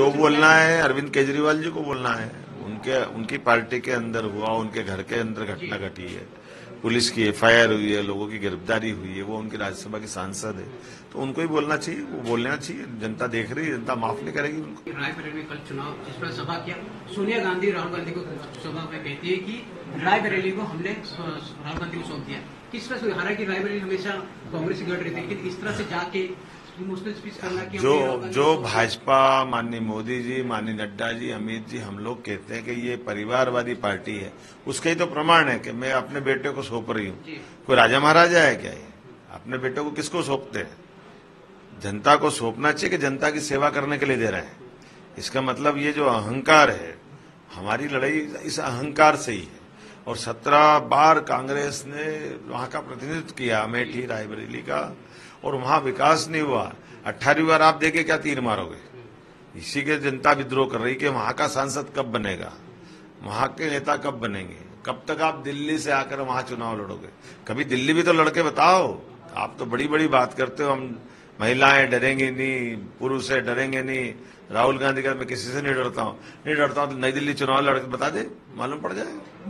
जो बोलना है अरविंद केजरीवाल जी को बोलना है, उनकी पार्टी के अंदर हुआ, उनके घर के अंदर घटना घटी है, पुलिस की एफआईआर हुई है, लोगों की गिरफ्तारी हुई है, वो उनकी राज्यसभा के सांसद है, तो उनको ही बोलना चाहिए, वो बोलना चाहिए। जनता देख रही है, जनता माफ नहीं करेगी उनको। रायबरेली में कल चुनाव जिसमें सभा किया, सोनिया गांधी राहुल गांधी को सभा में कहती है कि रायबरेली को हमने राहुल गांधी को सौंप दिया। किस तरह से, हालांकि रायबरेली हमेशा कांग्रेस से लड़ रही थी, लेकिन इस तरह से जाके जो भाजपा, माननीय मोदी जी, माननीय नड्डा जी, अमित जी, हम लोग कहते हैं कि ये परिवारवादी पार्टी है, उसका ही तो प्रमाण है कि मैं अपने बेटे को सौंप रही हूँ। कोई राजा महाराजा है क्या? ये अपने बेटे को किसको सौंपते हैं? जनता को सौंपना चाहिए कि जनता की सेवा करने के लिए दे रहे हैं। इसका मतलब ये जो अहंकार है, हमारी लड़ाई इस अहंकार से ही है। और 17 बार कांग्रेस ने वहां का प्रतिनिधित्व किया, अमेठी रायबरेली का, और वहां विकास नहीं हुआ। 18वीं बार आप देके क्या तीर मारोगे? इसी के जनता विद्रोह कर रही कि वहां का सांसद कब बनेगा, वहां के नेता कब बनेंगे, कब तक आप दिल्ली से आकर वहां चुनाव लड़ोगे? कभी दिल्ली भी तो लड़के बताओ। आप तो बड़ी बड़ी बात करते हो, हम महिलाएं डरेंगे नहीं, पुरुष है डरेंगे नहीं। राहुल गांधी का मैं किसी से नहीं डरता हूँ, तो नई दिल्ली चुनाव लड़के बता दे, मालूम पड़ जाएगा।